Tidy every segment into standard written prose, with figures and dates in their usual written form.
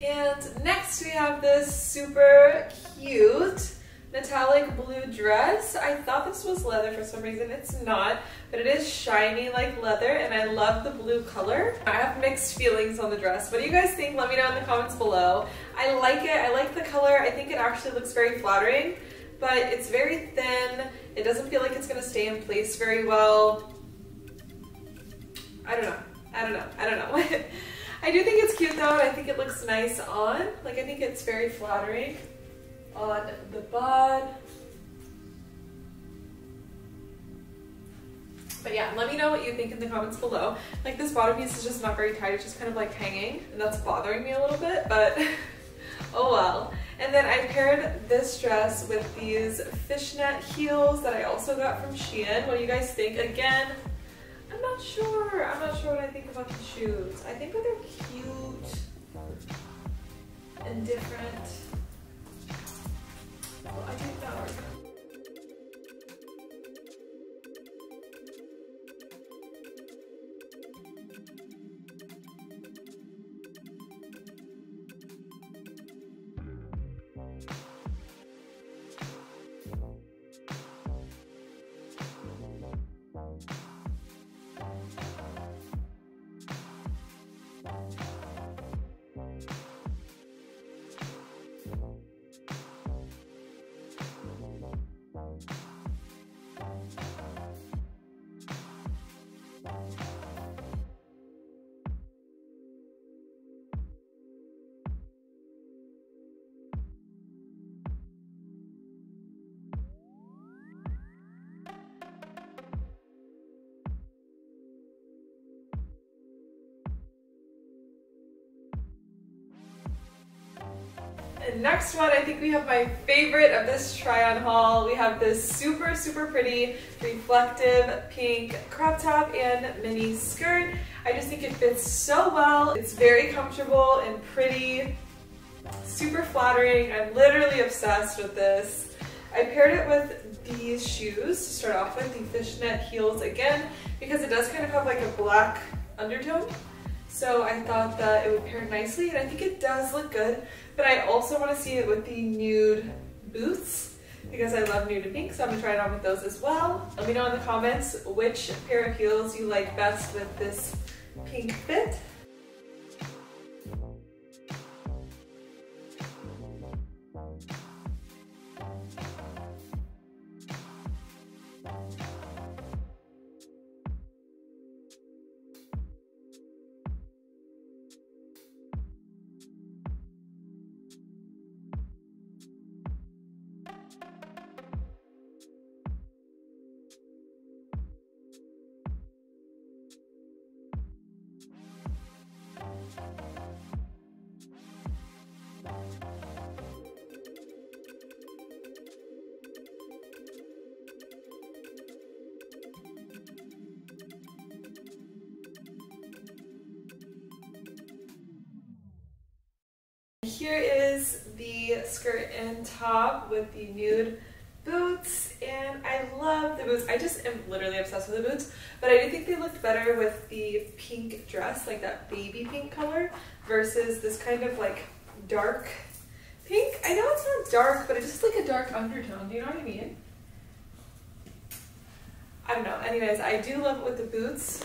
And next we have this super cute metallic blue dress. I thought this was leather for some reason. It's not, but it is shiny like leather, and I love the blue color. I have mixed feelings on the dress. What do you guys think? Let me know in the comments below. I like it. I like the color. I think it actually looks very flattering, but it's very thin. It doesn't feel like it's going to stay in place very well. I don't know. I do think it's cute though, and I think it looks nice on. Like, I think it's very flattering on the bud. But yeah, let me know what you think in the comments below. Like, this bottom piece is just not very tight. It's just kind of like hanging, and that's bothering me a little bit, but oh well. And then I paired this dress with these fishnet heels that I also got from Shein. What do you guys think? Again, I'm not sure. I'm not sure what I think about the shoes. I think that they're cute and different. Well, I think that works. Next one, I think we have my favorite of this try-on haul. We have this super, super pretty reflective pink crop top and mini skirt. I just think it fits so well. It's very comfortable and pretty, super flattering. I'm literally obsessed with this. I paired it with these shoes to start off with, the fishnet heels again, because it does kind of have like a black undertone. So I thought that it would pair nicely, and I think it does look good, but I also want to see it with the nude boots because I love nude and pink, so I'm going to try it on with those as well. Let me know in the comments which pair of heels you like best with this pink fit. Here is the skirt and top with the nude boots, and I love the boots. I just am literally obsessed with the boots, but I do think they looked better with the pink dress, like that baby pink color, versus this kind of like dark pink. I know it's not dark, but it's just like a dark undertone. Do you know what I mean? I don't know. Anyways, I do love it with the boots.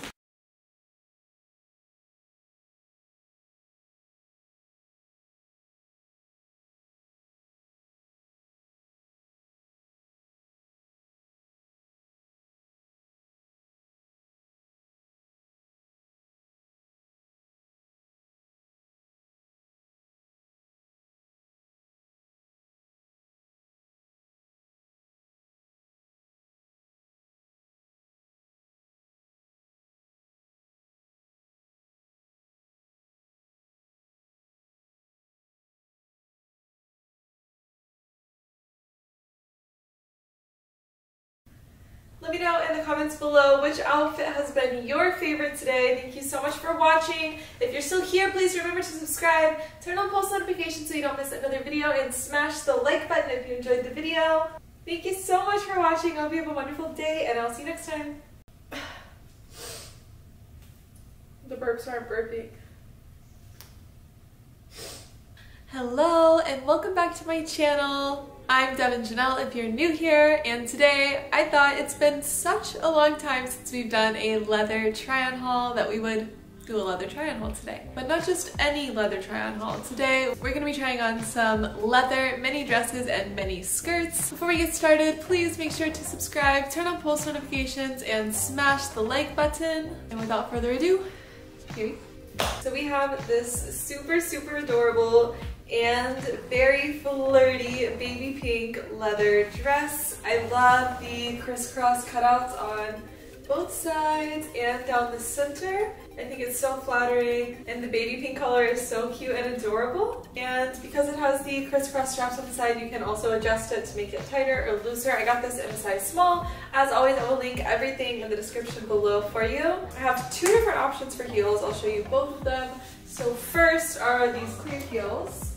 Let me know in the comments below which outfit has been your favorite today. Thank you so much for watching. If you're still here, please remember to subscribe, turn on post notifications so you don't miss another video, and smash the like button if you enjoyed the video. Thank you so much for watching. I hope you have a wonderful day, and I'll see you next time. The burps aren't burping. Hello and welcome back to my channel. I'm Devin Janelle if you're new here, and today I thought it's been such a long time since we've done a leather try-on haul that we would do a leather try-on haul today. But not just any leather try-on haul. Today we're gonna be trying on some leather mini dresses and mini skirts. Before we get started, please make sure to subscribe, turn on post notifications, and smash the like button. And without further ado, here we go. So we have this super adorable and very flirty baby pink leather dress. I love the crisscross cutouts on both sides and down the center. I think it's so flattering, and the baby pink color is so cute and adorable. And because it has the crisscross straps on the side, you can also adjust it to make it tighter or looser. I got this in a size small. As always, I will link everything in the description below for you. I have two different options for heels. I'll show you both of them. So first are these clear heels.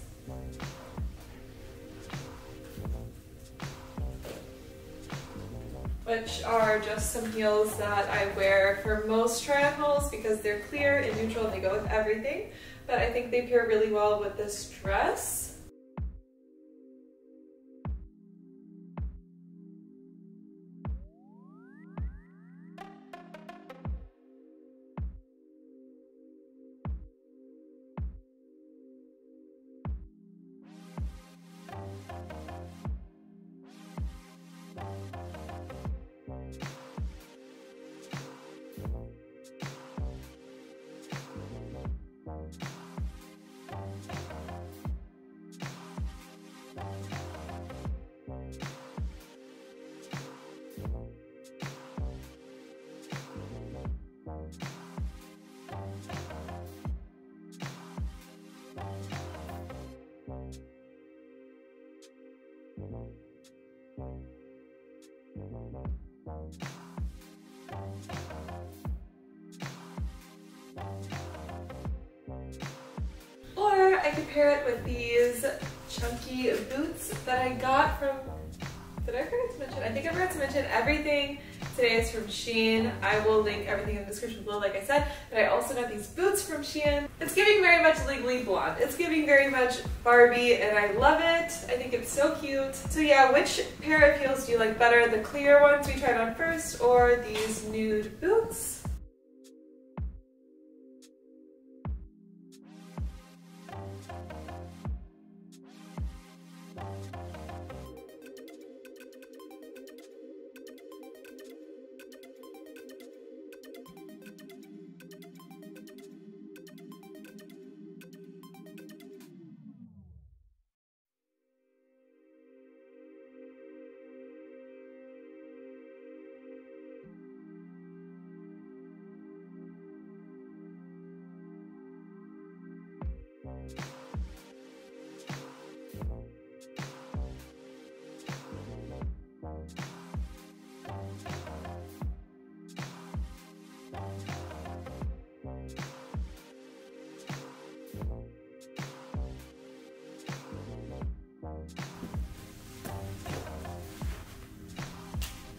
Which are just some heels that I wear for most try-on hauls because they're clear and neutral and they go with everything. But I think they pair really well with this dress. Or I could pair it with these chunky boots that I got from, I think I forgot to mention everything today is from Shein. I will link everything in the description below, like I said, but I also got these boots from Shein. It's giving very much Legally Blonde. It's giving very much Barbie, and I love it. I think it's so cute. So yeah, which pair of heels do you like better? The clear ones we tried on first, or these nude boots?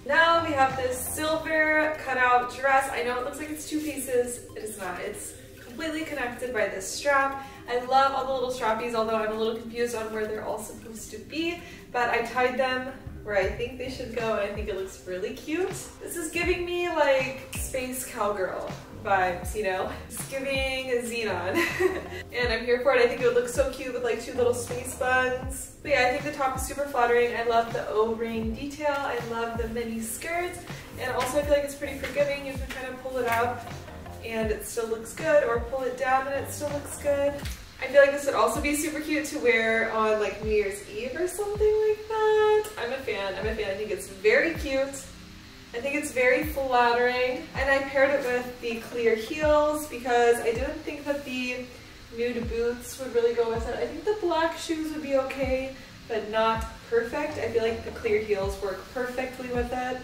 Now we have this silver cutout dress. I know it looks like it's two pieces. It is not. It's completely connected by this strap. I love all the little strappies, although I'm a little confused on where they're all supposed to be, but I tied them where I think they should go, and I think it looks really cute. This is giving me like space cowgirl vibes, you know? It's giving Xenon. And I'm here for it. I think it would look so cute with like two little space buns. But yeah, I think the top is super flattering. I love the O-ring detail. I love the mini skirt. And also I feel like it's pretty forgiving. You can kind of pull it up and it still looks good, or pull it down and it still looks good. I feel like this would also be super cute to wear on like New Year's Eve or something like that. I'm a fan. I think it's very cute. I think it's very flattering. And I paired it with the clear heels because I didn't think that the nude boots would really go with it. I think the black shoes would be okay, but not perfect. I feel like the clear heels work perfectly with it.